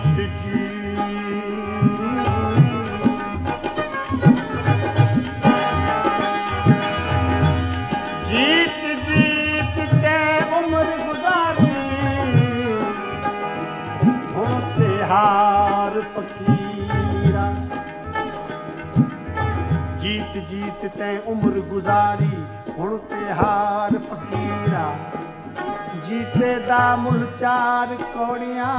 भगत जी जीत जीत के उम्र गुजारी होते हार फकीरा। जीत जीत ते उम्र गुजारी होते हार फकीरा। जीते दा मुल चार कौड़ियां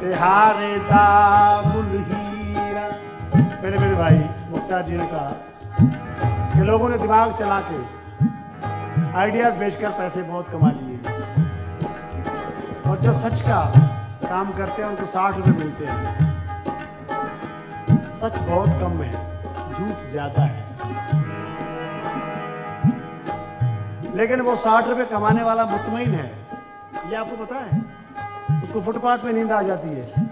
ते हारे दा मुल हीरा। मेरे मेरे भाई मुख्तार जी ने कहा कि लोगों ने दिमाग चला के आइडियाज बेचकर पैसे बहुत कमा लिए और जो सच का काम करते हैं उनको 60 रुपये मिलते हैं। सच बहुत कम है, झूठ ज़्यादा है, लेकिन वो 60 रुपये कमाने वाला मुतमईन है। ये आपको पता है, उसको फुटपाथ में नींद आ जाती है।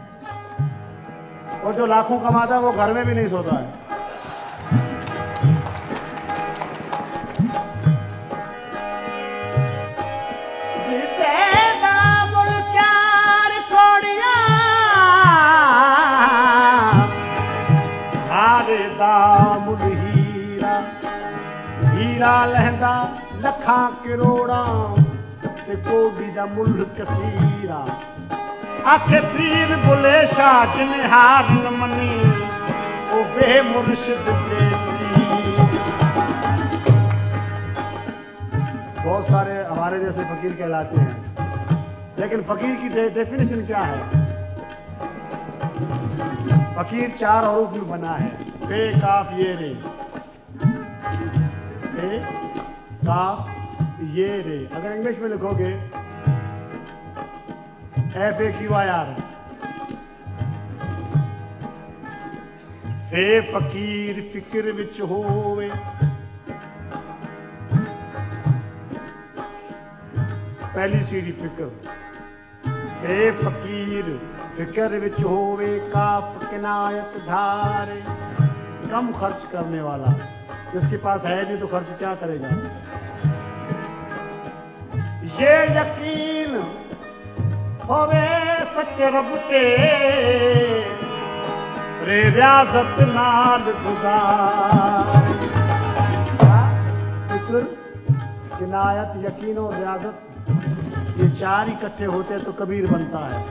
और जो लाखों कमाता है वो घर में भी नहीं सोता है। हीरा लहंदा लखा करोड़ा ते कोबी दा मुल कसीरा। आखे पीर बुले शाह जिने हार न मनी ओ बे मुर्शिद के पीर। बहुत सारे हमारे जैसे फकीर कहलाते हैं, लेकिन फकीर की डेफिनेशन क्या है? फकीर 4 हरूफ में बना है, फे काफ ये रे, काफ ये रे। अगर इंग्लिश में लिखोगे FAQIR, फे फकीर फिक्र विच होवे, पहली सीढ़ी फिक्र, फे फकीर फिक्र विच होवे, काफ किनायत धारे, कम खर्च करने वाला। जिसके पास है नहीं तो खर्च क्या करेगा? ये यकीन होवे सच रब ते रे रियासत नाल गुजार। फिक्र, किनायत, यकीन और रियासत, ये 4 इकट्ठे होते तो कबीर बनता है।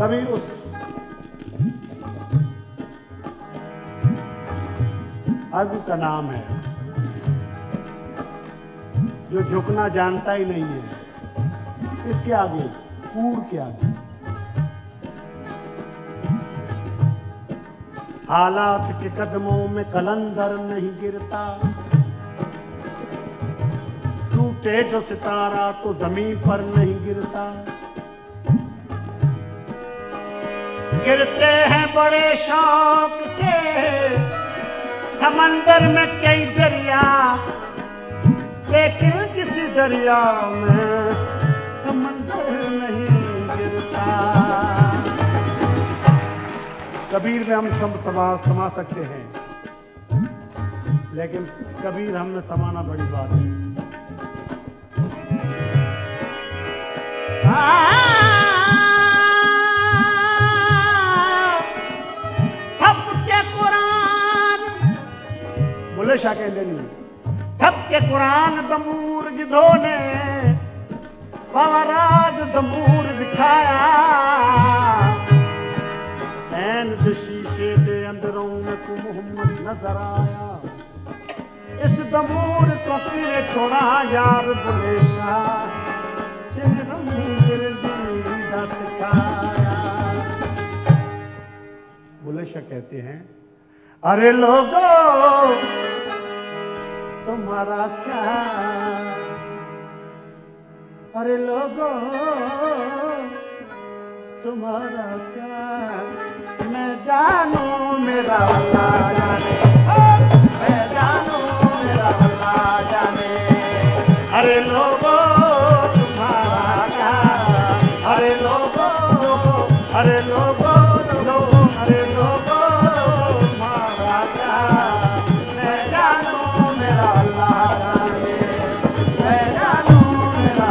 कबीर उस अज़्म का नाम है जो झुकना जानता ही नहीं है। इसके आगे कूर के आगे हालात के कदमों में कलंदर नहीं गिरता। टूटे जो सितारा तो जमीन पर नहीं गिरता। गिरते हैं बड़े शौक से समंदर में कई दरिया, लेकिन किसी दरिया में समंदर नहीं गिरता। कबीर में हम समा सकते हैं, लेकिन कबीर हमने समाना बड़ी बात है। शाह कहते नहीं ठप के कुरान दमूर गिधोने पवराज दमूर दिखाया। ऐन शीशे के अंदरों में को मोहम्मद नजर आया। इस दमूर को तेरे छोड़ा यार बुले शाह जिन्हें रमूर दा सिखाया। बुले शाह कहते हैं, अरे लोगों तुम्हारा क्या, अरे लोगों तुम्हारा क्या, मैं जानू मेरा अल्लाह जाने, मैं जानू मेरा अल्लाह जाने। अरे लोगों तुम्हारा क्या, अरे लोगों, अरे लोगों, अरे लोगों तुम्हारा क्या, मैं जानू मेरा अल्लाह जाने, मैं जानू मेरा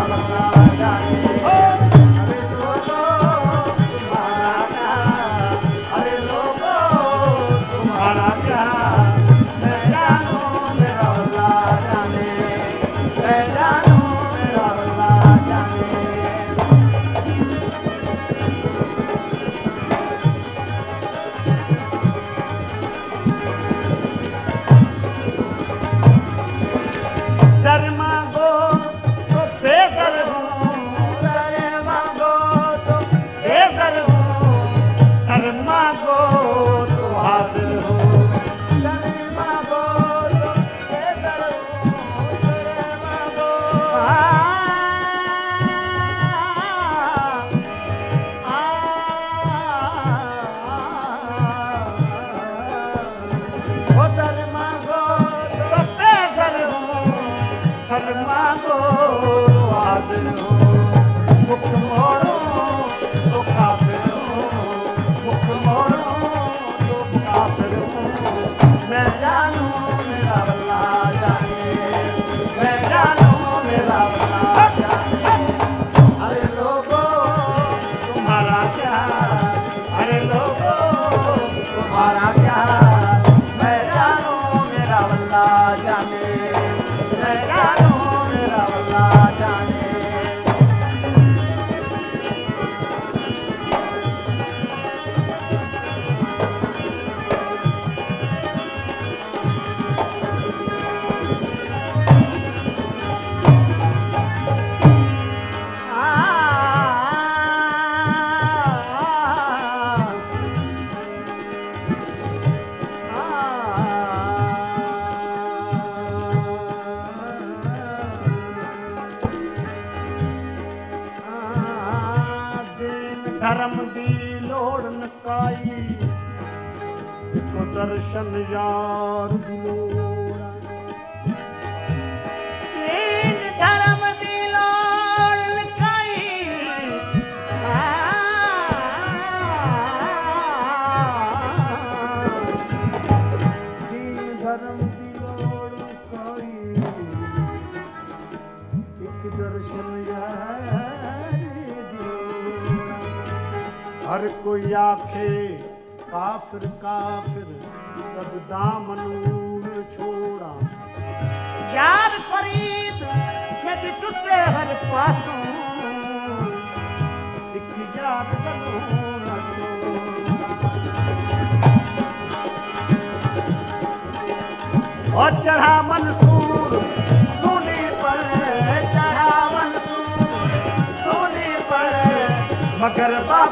धर्म दी लोड़ नकाई को दर्शन यार धर्म दी लोड़ नकाई दीन धर्म दी लोड़ नकाई एक दर्शन यार हर कोई आखे काफिर काफिर तब दामन छोड़ा यार फरीद यदि टूटे हर पासों एक याद और चढ़ा मंसूर सूली पर चढ़ा मंसूर सूली पर मगर बाप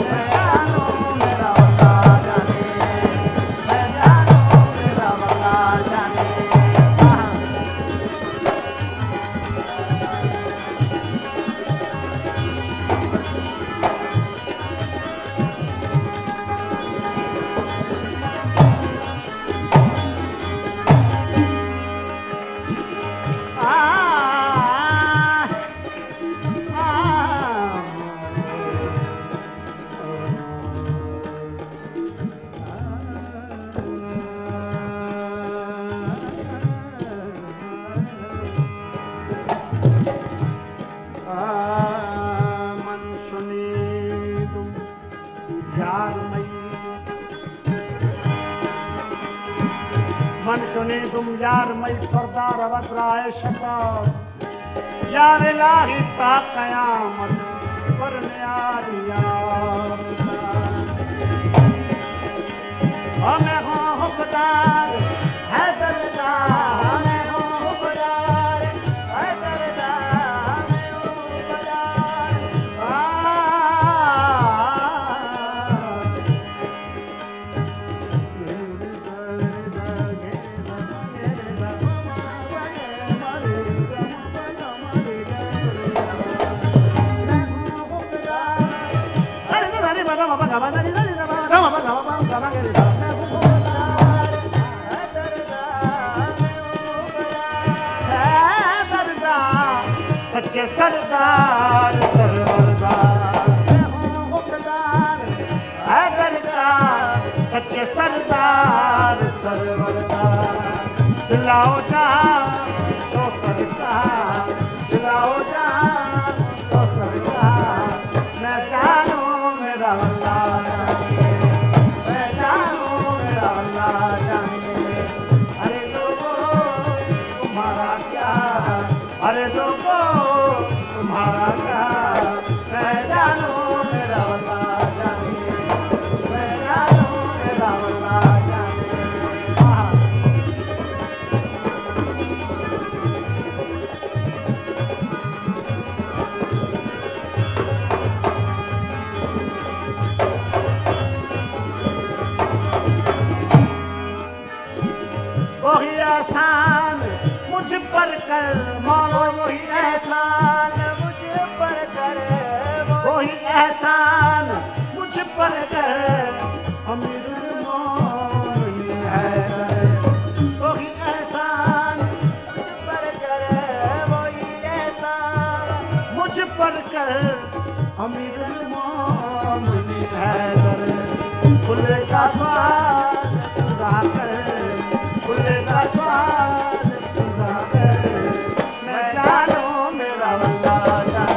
मैं जानू मेरा वल्ला जाने मैं जानू मेरा वल्ला जाने मन सुने तुम यार मैं फरदा रवद्राय शता यार इलाही ता कयामत पर यार यार हमें हो हुकदार है दरदार हमें हो हुकदार है दरदार हमें हो हुकदार सच्चे सरदार सरदार मैं हूँ हुकदार है दरदार सच्चे सरदार सरदार दिलाओ जान तो सरदार दिलाओ जान तो सरदार मैं जानू मेरा वल्ला जाने मैं जानू मेरा वल्ला जाने अरे लोगों तुम्हारा क्या अरे लोगों तुम्हारा क्या मैं जानू मेरा वल्ला जाने मैं जानू मेरा वल्ला जाने वही एहसान मुझ पर कर मौला वही एहसान मुझ पर कर वही एहसान मुझ पर कर अमीर मोइन है वही एहसान मुझ पर कर वही एहसान मुझ पर कर अमीर मोइन है बुल्ले का स्वाद पूरा कर बुल्ले का स्वाद मैं जानू मेरा वल्ला जाने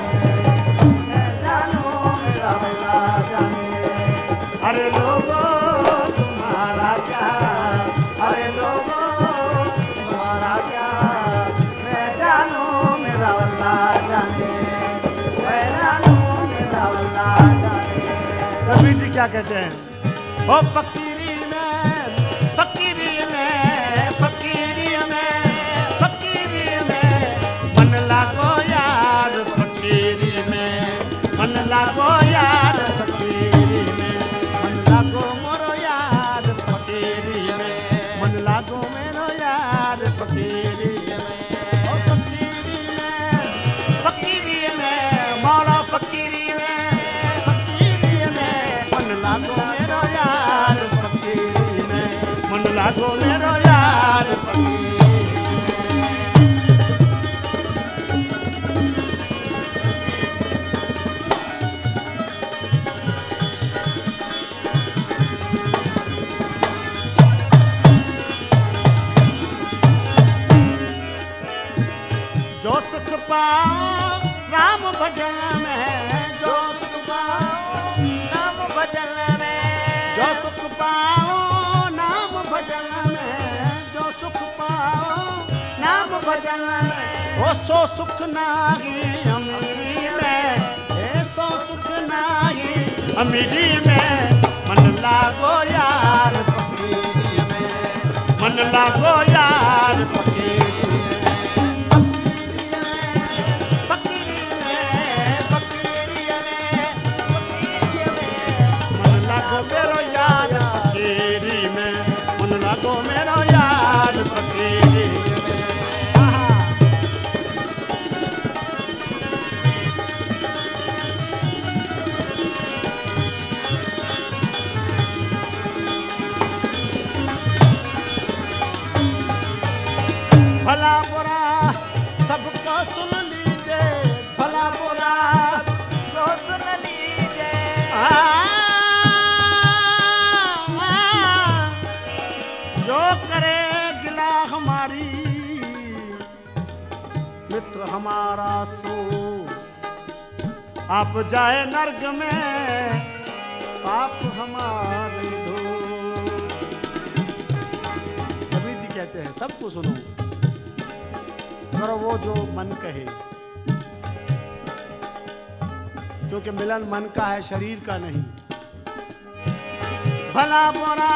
क्या कहते हैं, ओ फकीरी में मन लागो यार फकीरी में, मन लागो यार फकीरी में, मन लागो मोरो यार फकीरी में, मन लागो मेरो यार फकीरी में, ओ फकीरी में मौला फकीरी में, फकीरी में मन लागो मेरो यार फकीरी में, मन लागो मेरो यार फकीरी। जो सुख पाओ राम भजन में, जो सुख पाओ राम भजन में, जो सुख पाओ नाम भजन में, जो सुख पाओ नाम भजन में, ओ सो सुख नाही अमीरी में, ए सो सुख नाही अमीरी में, मन लागो यार फकीरी में, मन लागो यार फकीरी। भला बुरा सबको सुन लीजिए, भला बुरा सबको सुन लीजिए, जो करे गिला हमारी मित्र हमारा सो, आप जाए नर्क में पाप हमारी धो। कबीर जी कहते हैं सबको सुनो करो वो जो मन कहे, क्योंकि मिलन मन का है शरीर का नहीं। भला बुरा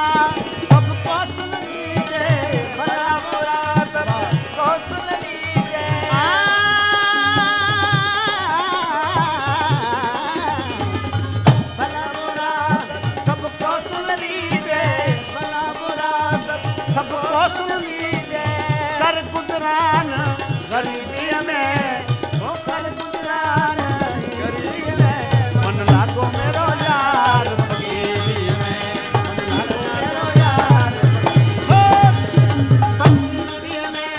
सबको सुन लीजिए, भला बुरा सबको सुन लीजिए, भला बुरा सबको सुन लीजिए, भला बुरा सबको सुन लीजिए, कर गुजरान गरीबी में, ओ कर गुजरान गरीबी में, मन लागो मेरो यार फकीरी में, मन लागो मेरो यार फकीरी में,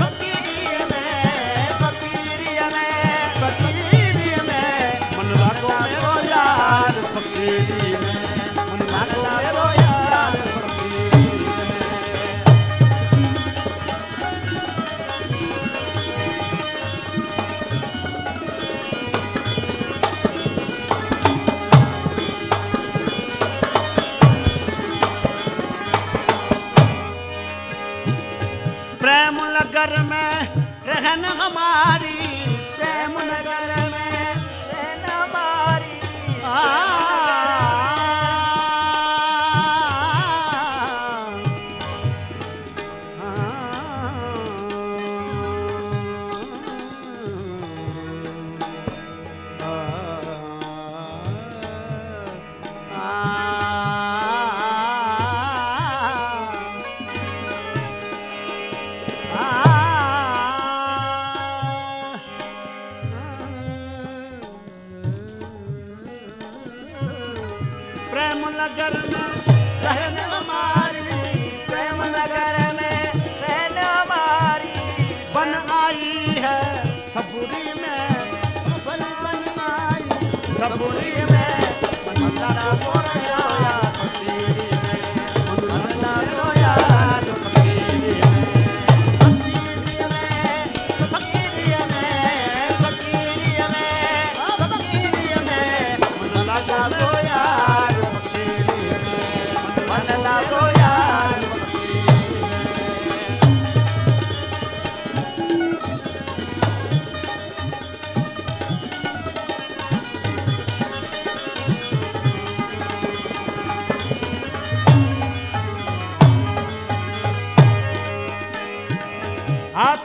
फकीरी में, फकीरी में, फकीरी में, मन लागो मेरो यार फकीरी में, मन लागो मेरो यार फकीरी में। प्रेम नगर में रहन हमारी, प्रेम नगर में रहन हमारी, प्रेम नगर में रहन हमारी, प्रेम नगर में रहन हमारी, बन आई है सबूरी में, बन आई सबूरी में, मन लागो यार फकीरी में, मन लागो यार फकीरी में, फकीरी में, फकीरी में, फकीरी में, मन लागो यार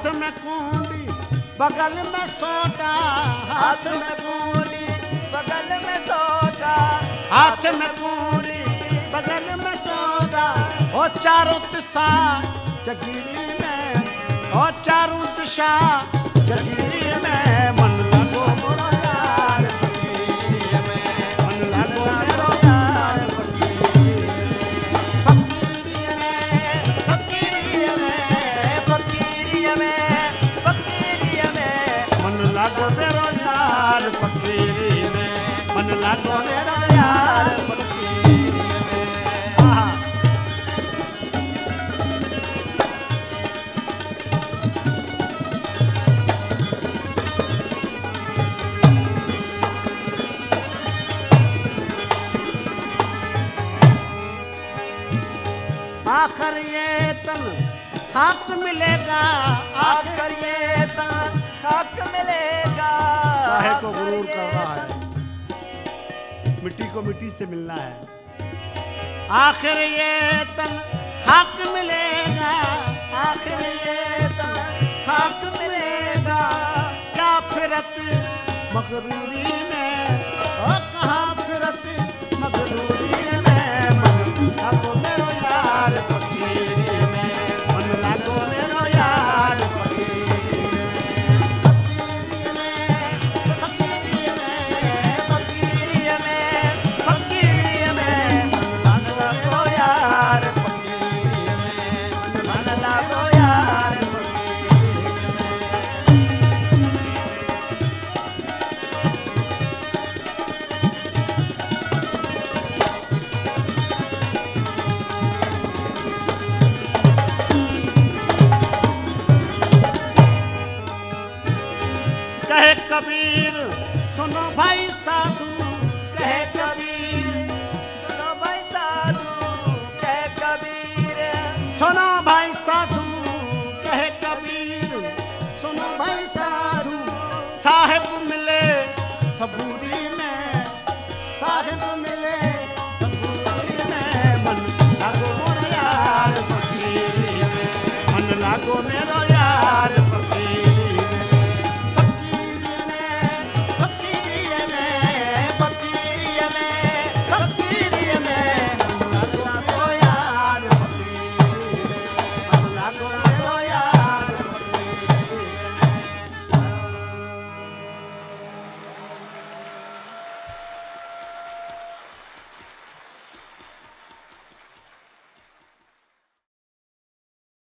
हाथ में कूली बगल में सोटा, हाथ में कूली बगल में सोटा, हाथ में कूली बगल में सोटा। ओ चारों दिशा जगीरी में, ओ चारों दिशा जगीरी में, मन लगो मेरा यार फकीरी में, मन लगो मेरा यार फकीरी में, फकीरी में, फकीरी में, फकीरी में, मन लगो मेरा यार फकीरी में, मन लगो मेरा यार फकीरी में। आखिर ये तन खाक मिलेगा, आखिर ये तन खाक मिलेगा, काहे को गुरूर कर रहा है, मिट्टी को मिट्टी से मिलना है। आखिर ये तन खाक मिलेगा, आखिर ये तन खाक मिलेगा, क्या फिरत मगरूरी में, और कहाँ फिरत मगरूरी में, मन कबीर सुनो भाई साधु, कहे कबीर सुनो भाई साधु, कहे कबीर सुनो भाई साधु, कहे कबीर सुनो भाई साधु, साहेब मिले सबूरी